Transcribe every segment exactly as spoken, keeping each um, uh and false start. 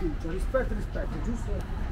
fiducia, rispetto, rispetto, giusto?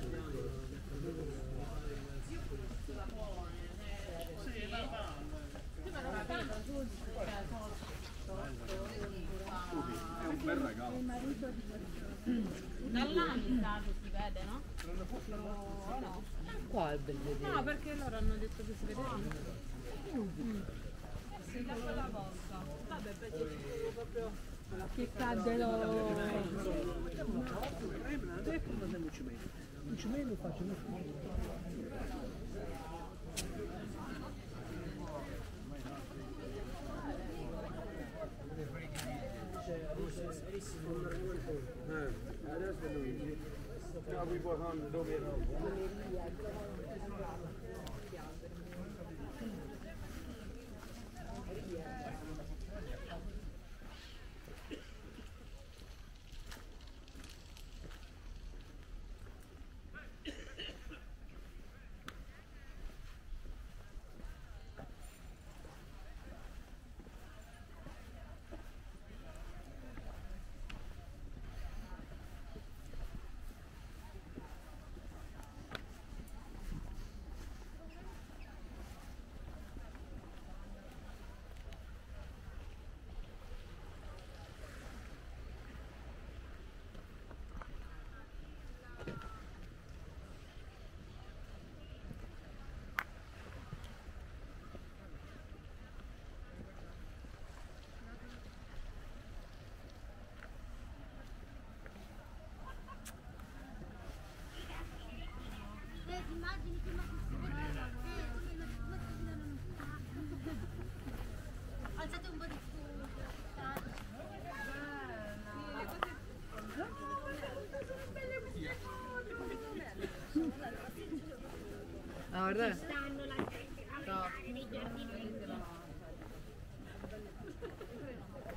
Grazie. bel regalo. Dall'anima si vede, no? No, no. Qua è il bel vedere. No, perché loro hanno detto che si vede. Mm. Si lascia la volta. Vabbè, perché è proprio... Che cagelo! Non ci vedo, faccio uno scudo. Alzate un po' di ah, guarda. Ci stanno la gente a nei giardini. Sposta più, sposta più quello.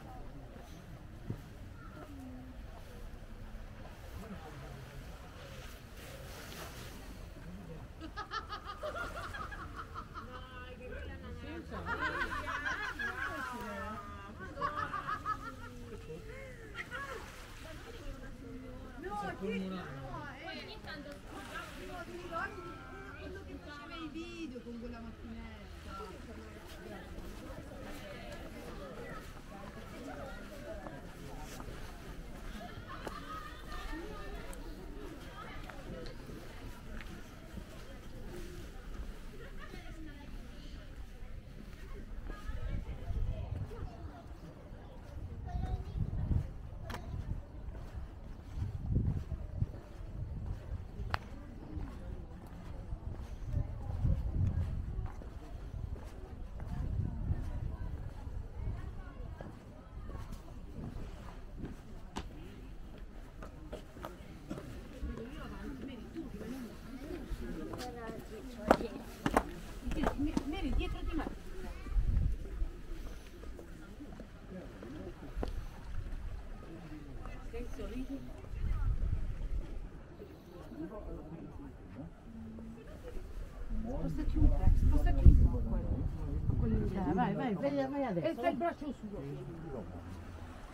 Ah, vai, vai, vai, vai adesso. E fai il braccio su.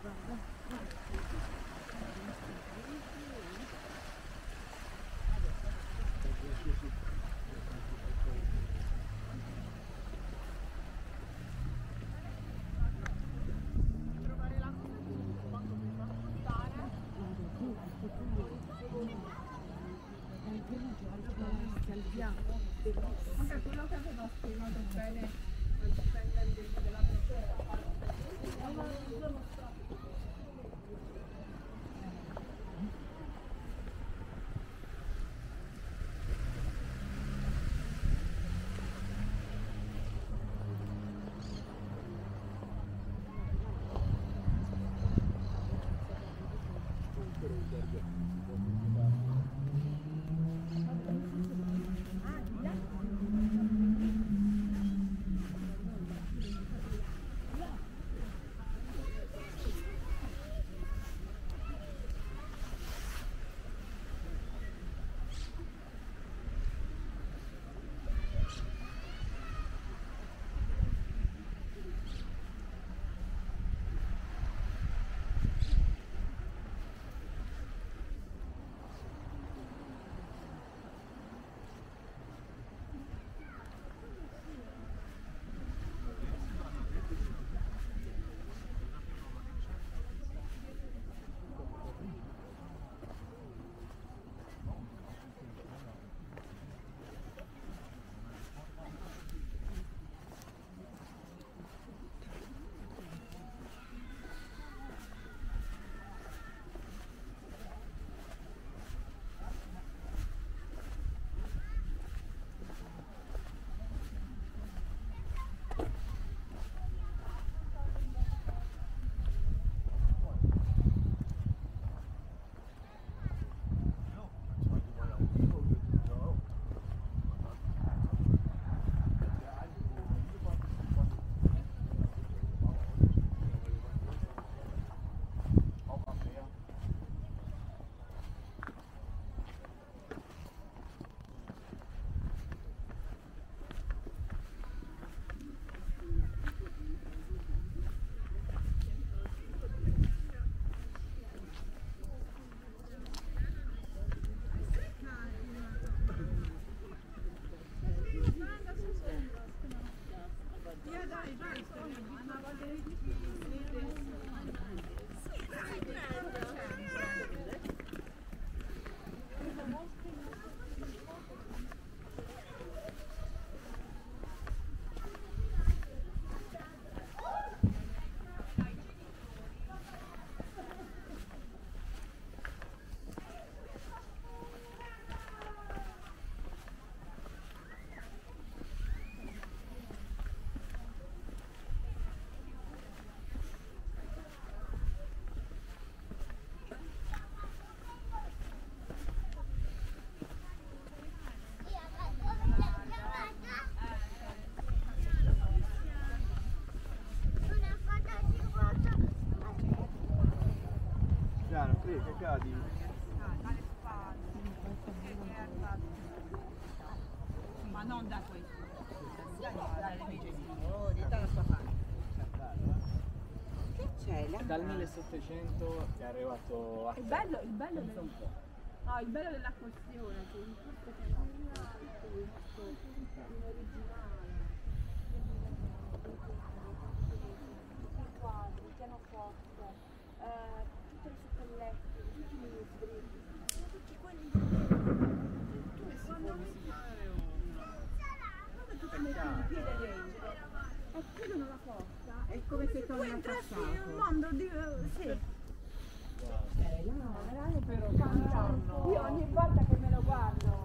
Ah, Che cadi? Alle spalle. Ma non da questo. Oh, detta la sua fama. Che c'è? Dal millesettecento è arrivato a... Il bello, il bello del... No, il bello della questione, che il tutto che non è originale. I quadri, il pianoforte. Tutti i libri, tutti quelli che tu metti in piedi e chiudono la porta, è come se tu entrassi in un mondo di... sì. Io ogni volta che me lo guardo